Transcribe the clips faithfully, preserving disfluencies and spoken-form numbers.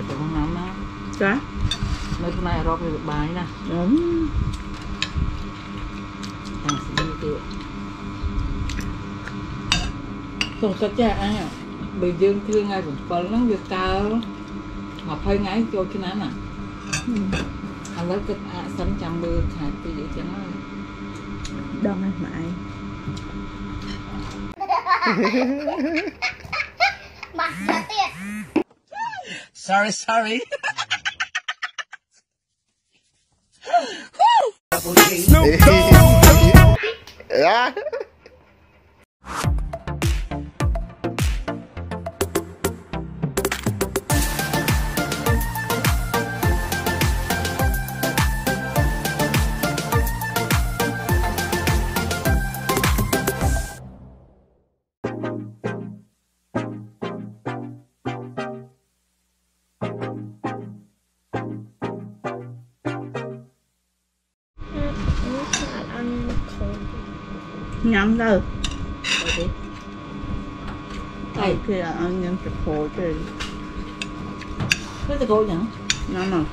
มาจากห้องน้ำนะจ้ะในทุนนายรอไปแบบบายนะอืมแต่สิ่งที่เกิดส่งสัจจะไอ้เนี่ยไปยืมเพื่อนไงผมตอนนั้นอยู่เก่ามาพายไงโจชนะน่ะเอาแล้วก็อาสันจำเบอร์ถ่ายตีจังเลยดองให้ไหมมาเตี้ย sorry sorry nhắm đâu đây kia là ăn nhắm chụp hồ chơi cứ chụp hồ nhắm nhắm nào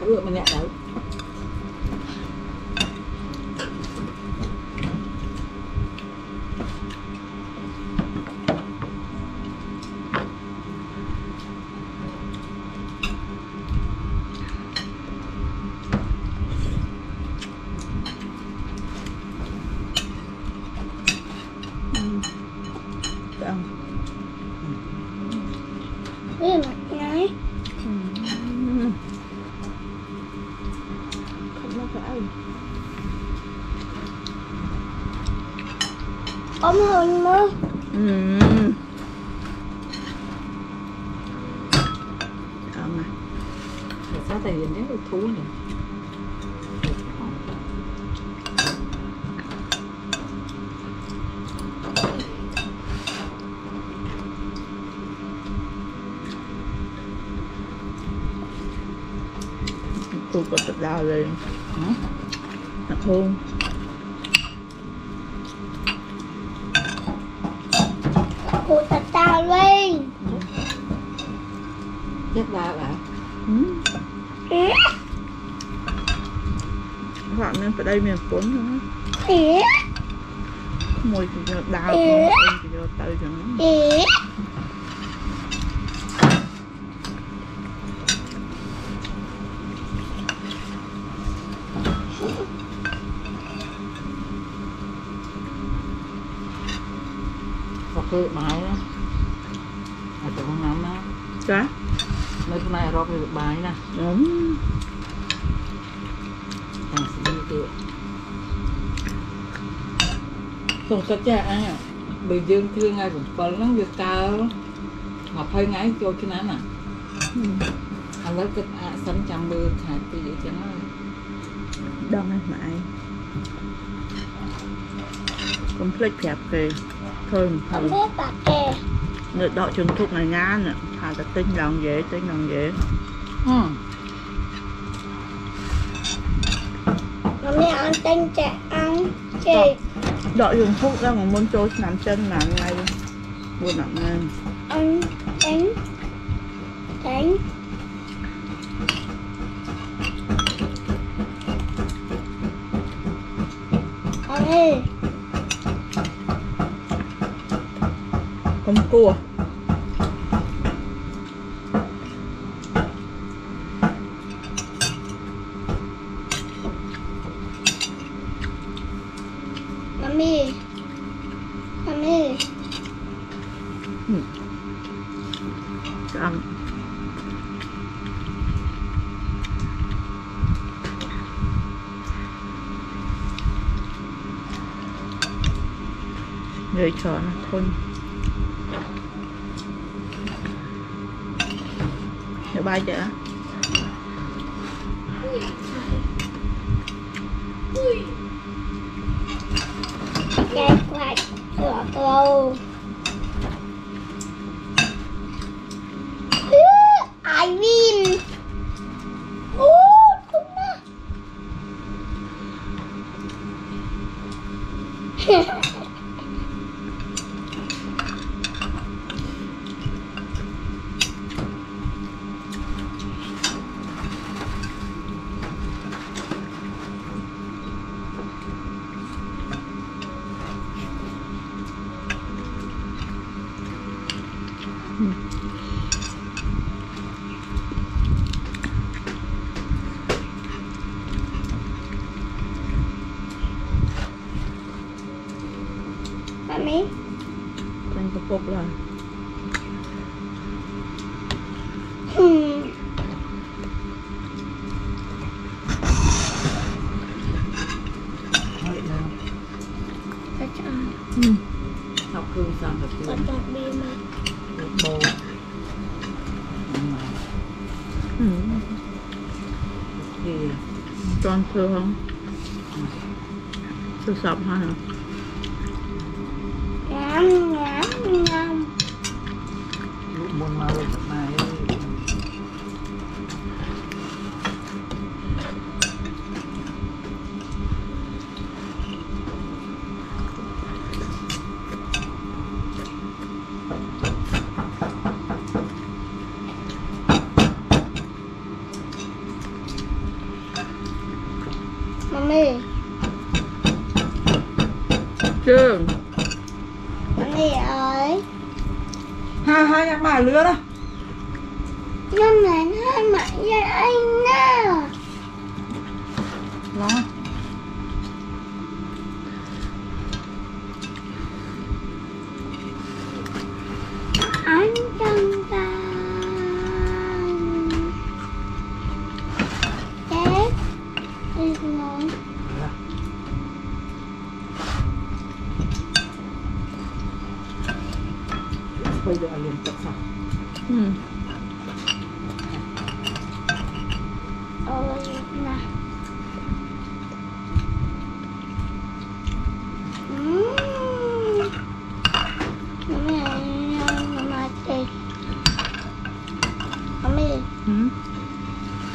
có được mình nhẹ đấy ôm hồn mơ ừ đó mà để sao thể hiện đấy thú nhỉ tôi có tập đào lên hả thật hôn cụ tật tao lên chết ba bà bạn nên phải đây miền cuốn nữa mùi thì cho đào mùi thì cho tay cho nóเปิดไม้นะอาจจะห้องน้ำนะจ้ะในทุนนายรอไปแบบบายนะอืมแต่สิ่งที่เกิดส่งสัจจะไอ้เนี่ยไปยืมเพื่อนไงผมตอนนั้นอยู่เก่ามาพายไงโจชนะน่ะเอาแล้วก็อาสันจำเบอร์ถ่ายตีจังเลยดองให้ไหมผมพลิกแผลเกยThôi không được đọt trường thuốc này ngán nè thà ta tinh lòng dễ tinh lòng dễ ừ mẹ ăn tinh trẻ ăn chị đọt trường thuốc ra mà muốn trôi nằm chân nằm ngay buồn nằm ngay ăn tránh tránh ăn đi không cua mami mami ăn người chọn thôi ba chợ đây quạt sữa câu ai win ô không mà กล่ะตอนเธอเขาจะสับให้ลูกบนมาลูกมาchưa mày ơi ha ha nhà mày lứa đó nhưng mà hai mày với anh đó nó anh trong ta chết đi ngồiไปเดี๋ยวเรียนตักสักอืมเอาเลยนะอืมแม่มาเตะแม่อืม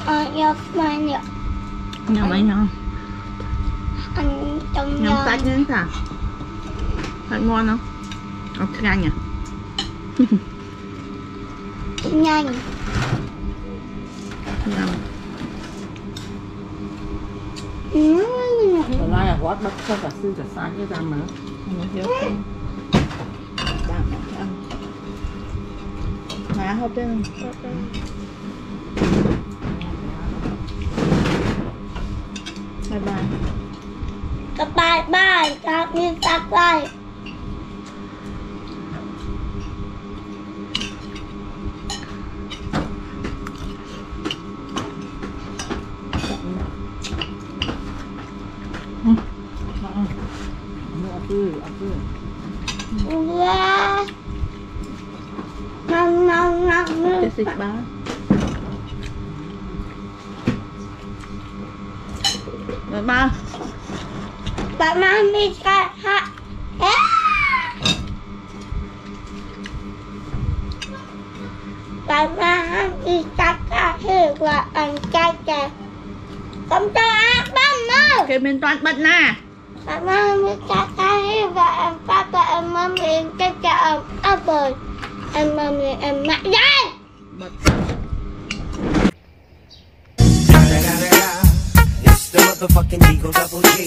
อ่ะยกมาเนี่ยยังไม่ยังอันตรงยังตัดนึงค่ะผัดมอนเนาะเอาขึ้นยังเนี่ยnhanh ừ. Ở đây là gót bắt cho cả sư cả sáng cái rằm nữa má hộp đây không? Bye bye các bye bye các như các bye ngon ngon ngon ngon cái xịt bá rồi ba ba mang đi cả hả ba mang đi cả cả hết và ăn chay chay không cho ăn băm nữa thì mình toàn bật nè ba mang đi cả cả hết và ăn ba ba ăn mắm miếng chay chay ăn ăn bơi em mầm này em mặn đây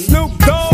Snoop Dogg